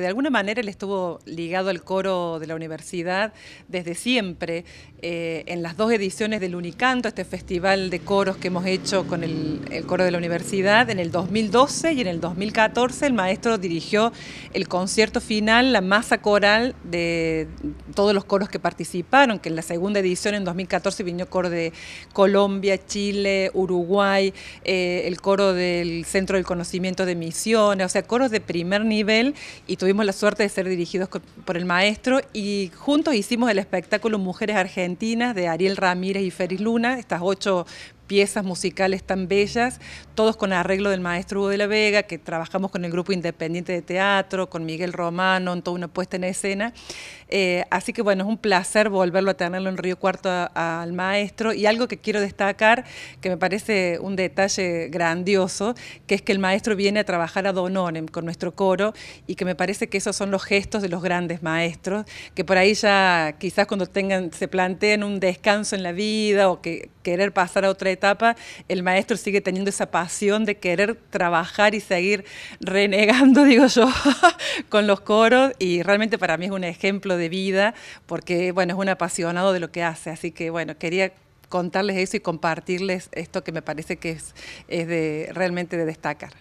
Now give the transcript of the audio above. porque de alguna manera él estuvo ligado al coro de la universidad desde siempre, en las dos ediciones del Unicanto, este festival de coros que hemos hecho con el coro de la universidad, en el 2012 y en el 2014 el maestro dirigió el concierto final, la masa coral de todos los coros que participaron, que en la segunda edición en 2014 vino coro de Colombia, Chile, Uruguay, el coro del Centro del Conocimiento de Misiones, o sea, coros de primer nivel, y tuvimos la suerte de ser dirigidos por el maestro, y juntos hicimos el espectáculo Mujeres Argentinas de Ariel Ramírez y Félix Luna, estas 8 piezas musicales tan bellas, todos con arreglo del maestro Hugo de la Vega, que trabajamos con el grupo independiente de teatro, con Miguel Romano, en toda una puesta en escena. Así que bueno, es un placer volverlo a tenerlo en Río Cuarto al maestro, y algo que quiero destacar, que me parece un detalle grandioso, que es que el maestro viene a trabajar ad honorem con nuestro coro, y que me parece que esos son los gestos de los grandes maestros, que por ahí ya quizás cuando se planteen un descanso en la vida, o que querer pasar a otra etapa, el maestro sigue teniendo esa pasión de querer trabajar y seguir renegando, digo yo, con los coros, y realmente para mí es un ejemplo de vida, porque bueno, es un apasionado de lo que hace, así que bueno, quería contarles eso y compartirles esto que me parece que es realmente de destacar.